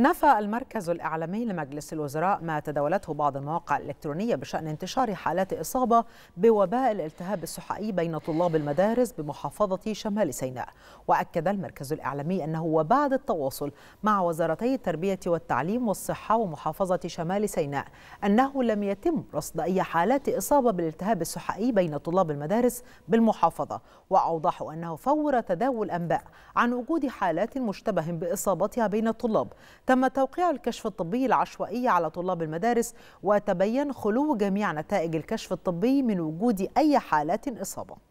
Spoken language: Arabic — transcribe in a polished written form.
نفى المركز الإعلامي لمجلس الوزراء ما تداولته بعض المواقع الإلكترونية بشأن انتشار حالات إصابة بوباء الالتهاب السحائي بين طلاب المدارس بمحافظة شمال سيناء. وأكد المركز الإعلامي أنه وبعد التواصل مع وزارتي التربية والتعليم والصحة ومحافظة شمال سيناء أنه لم يتم رصد أي حالات إصابة بالالتهاب السحائي بين طلاب المدارس بالمحافظة، وأوضحوا أنه فور تداول أنباء عن وجود حالات مشتبه بإصابتها بين الطلاب تم توقيع الكشف الطبي العشوائي على طلاب المدارس، وتبين خلو جميع نتائج الكشف الطبي من وجود أي حالات إصابة.